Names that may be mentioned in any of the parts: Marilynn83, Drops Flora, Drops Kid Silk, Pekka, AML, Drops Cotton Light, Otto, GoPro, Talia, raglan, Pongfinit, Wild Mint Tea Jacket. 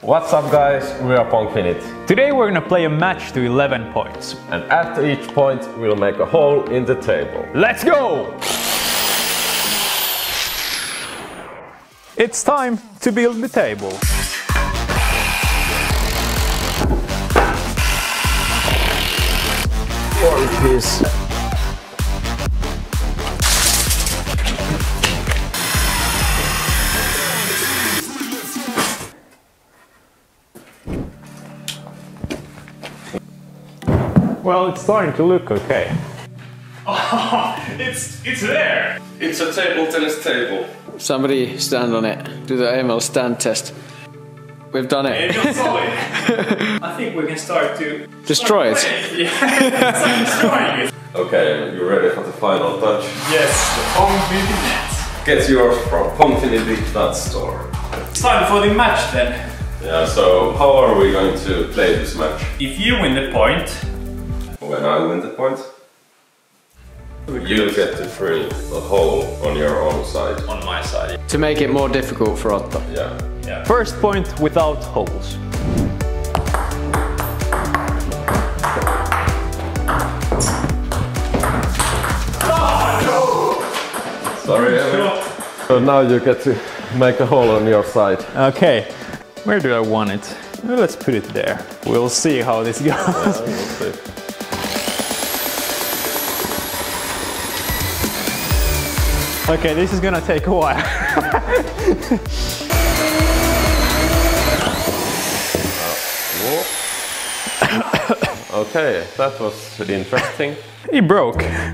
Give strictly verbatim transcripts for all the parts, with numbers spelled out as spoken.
What's up guys, we are Pongfinit. Today we're gonna play a match to eleven points. And after each point we'll make a hole in the table. Let's go! It's time to build the table. One piece. Well, it's starting to look okay. Oh, it's, it's there! It's a table tennis table. Somebody stand on it. Do the A M L stand test. We've done it. Yeah, it. I think we can start to... Destroy start it. Yeah. It. Okay, you ready for the final touch? Yes, the Pongfinit. Get yours from Pongfinit dot store. It's time for the match then. Yeah, so how are we going to play this match? If you win the point... When I win the point? You get to drill the hole on your own side. On my side. To make it more difficult for Otto. Yeah. Yeah. First point without holes. Oh, no! Sorry, Emma. So now you get to make a hole on your side. Okay. Where do I want it? Well, let's put it there. We'll see how this goes. Yeah, we'll see. Okay, this is gonna take a while. Okay, that was interesting. He broke. Yeah,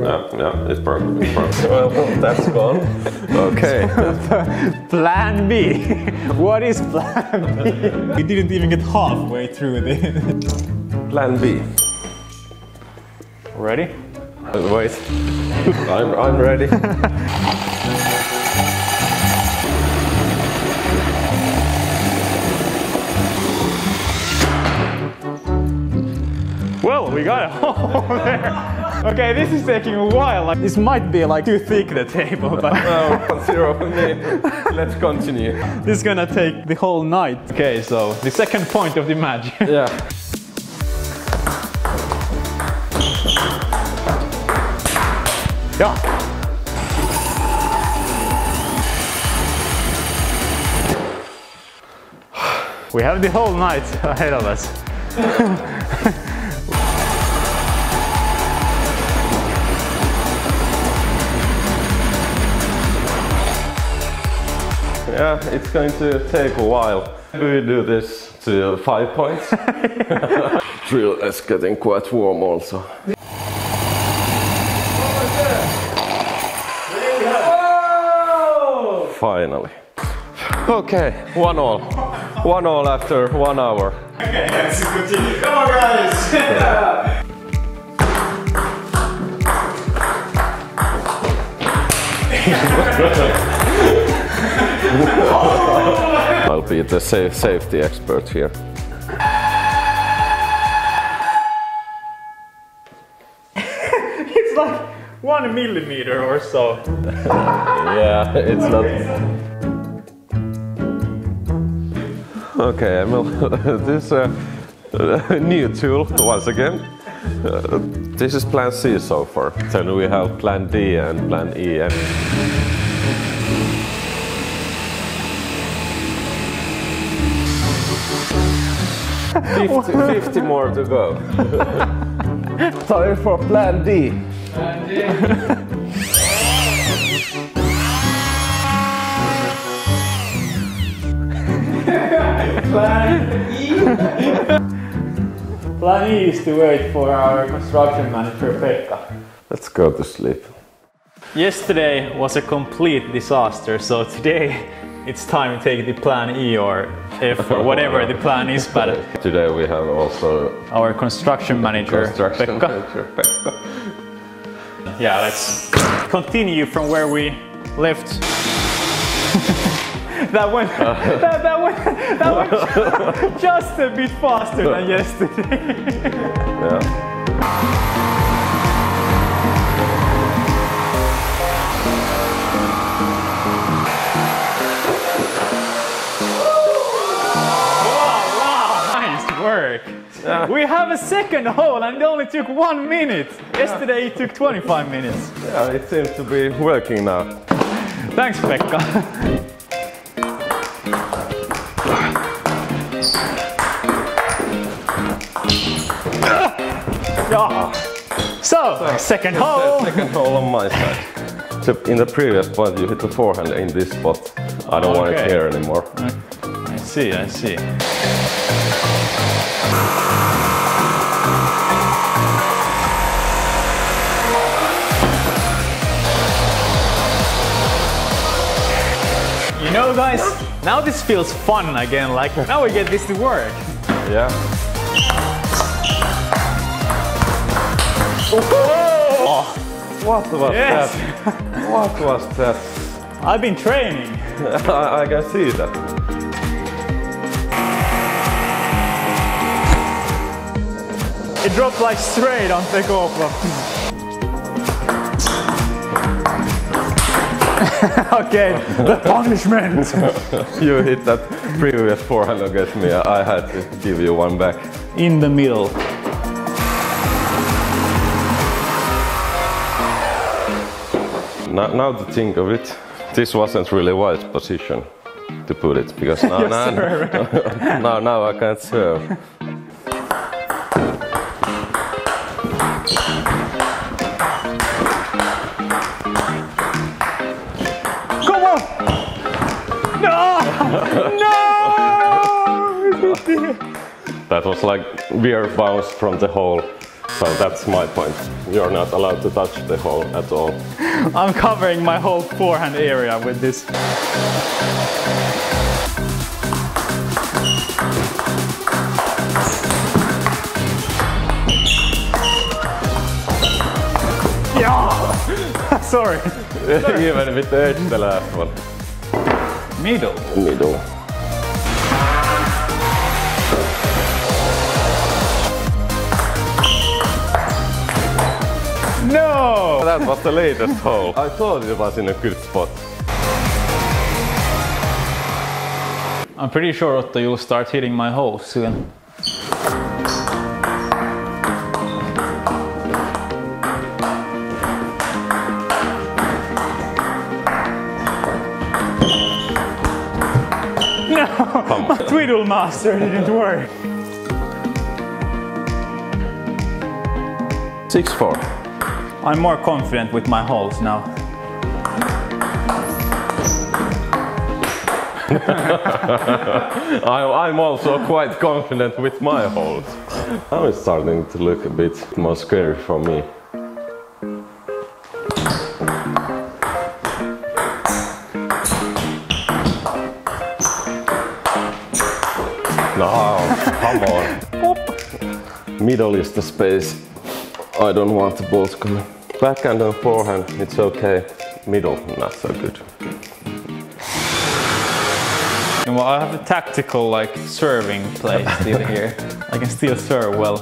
no, no, it's broke. It's broke. Well, that's gone. Okay. Plan B. What is plan B? We didn't even get halfway through this. Plan B. Ready? Wait. I'm, I'm ready. Well, we got a hole there. Okay, this is taking a while. Like, this might be like too thick the table, but no, zero for me. Let's continue. This is gonna take the whole night. Okay, so the second point of the match. Yeah. Yeah. We have the whole night ahead of us. Yeah, it's going to take a while. We do this to five points. Drill is getting quite warm also. Finally. Okay, one all. One all after one hour. Okay, let's continue. Come on, guys! Yeah. I'll be the safe safety expert here. It's like one millimeter or so. Yeah, it's not. Okay, well, this uh, new tool once again. Uh, this is plan C so far. Then we have plan D and plan E. And fifty, fifty more to go. Time for plan D. Plan D. Plan E. Plan E is to wait for our construction manager Pekka. Let's go to sleep. Yesterday was a complete disaster, so today it's time to take the plan E or F or whatever the plan is. But today we have also our construction manager construction Pekka. Manager Pekka. Yeah, let's continue from where we left. That went, uh, that, that went, that went uh, just a bit faster than yesterday. Yeah. Yeah. We have a second hole and it only took one minute. Yeah. Yesterday it took twenty-five minutes. Yeah, it seems to be working now. Thanks, Pekka. Yeah. So, so second hole. Second hole on my side. So in the previous one you hit the forehand in this spot. I don't okay. want it here anymore. I see, I see. You know, guys, now this feels fun again, like now we get this to work. Yeah. Oh, what was yes. that? What was that? I've been training. I, I can see that. It dropped like straight on the GoPro. Okay, the punishment! You hit that previous forehand against me, I had to give you one back. In the middle. Now, now to think of it, this wasn't really a wise position to put it, because now, now, now, now I can't serve. That was like we're bounced from the hole, so that's my point. You're not allowed to touch the hole at all. I'm covering my whole forehand area with this. Yeah! Sorry. Sorry. Even with the edge, the last one. Middle. Middle. No! That was the latest hole. I thought it was in a good spot. I'm pretty sure, Otto, you'll start hitting my hole soon. No! My Twiddle Master didn't work. six four. I'm more confident with my holes now. I, I'm also quite confident with my holes. Now it's starting to look a bit more scary for me. No, come on. Middle is the space. I don't want the ball to come. Backhand and forehand, it's okay. Middle, not so good. And well, I have a tactical, like, serving play still here. I can still serve well.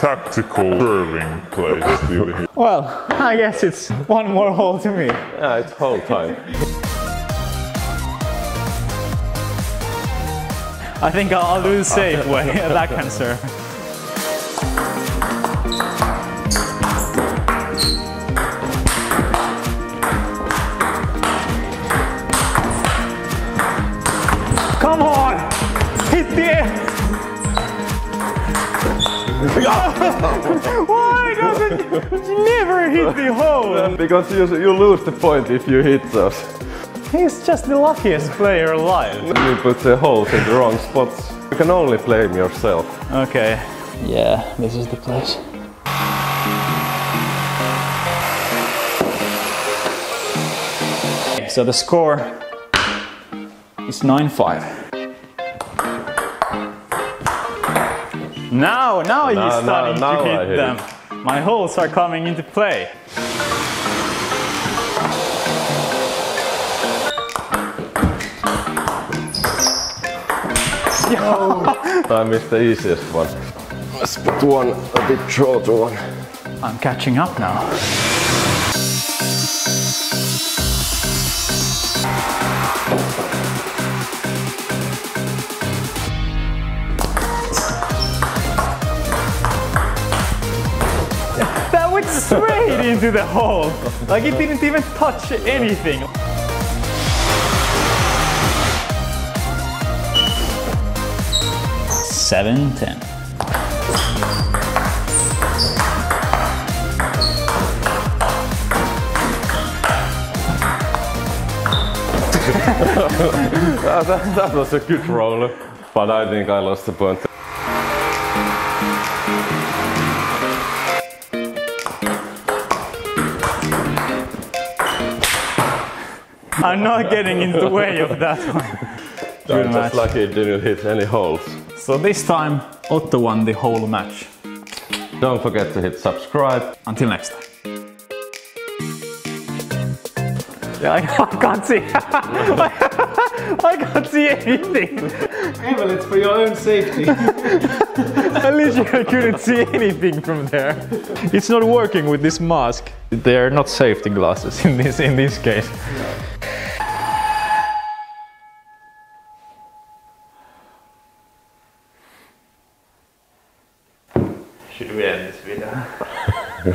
Tactical serving play still here. Well, I guess it's one more hole to me. Yeah, it's hole time. I think I'll do the safe way, that can serve. Come on! Hit the air! Why does it never hit the hole? Because you, you lose the point if you hit those. He's just the luckiest player alive. You put the holes in the wrong spots. You can only blame yourself. Okay. Yeah, this is the place. So the score is nine five. Now, now he's no, starting no, to hit, hit them. It. My holes are coming into play. Oh. Time is the easiest one. Let's put one a bit shorter one. I'm catching up now. went straight into the hole. Like it didn't even touch anything. seven ten. that, that, that was a good roll, but I think I lost the point. I'm not getting in the way of that one. You're just lucky it didn't hit any holes. So this time, Otto won the whole match. Don't forget to hit subscribe. Until next time. Yeah, I, I can't see. I can't see anything. Well, it's for your own safety. I literally couldn't see anything from there. It's not working with this mask. They are not safety glasses in this in this case. No. Should we end this video?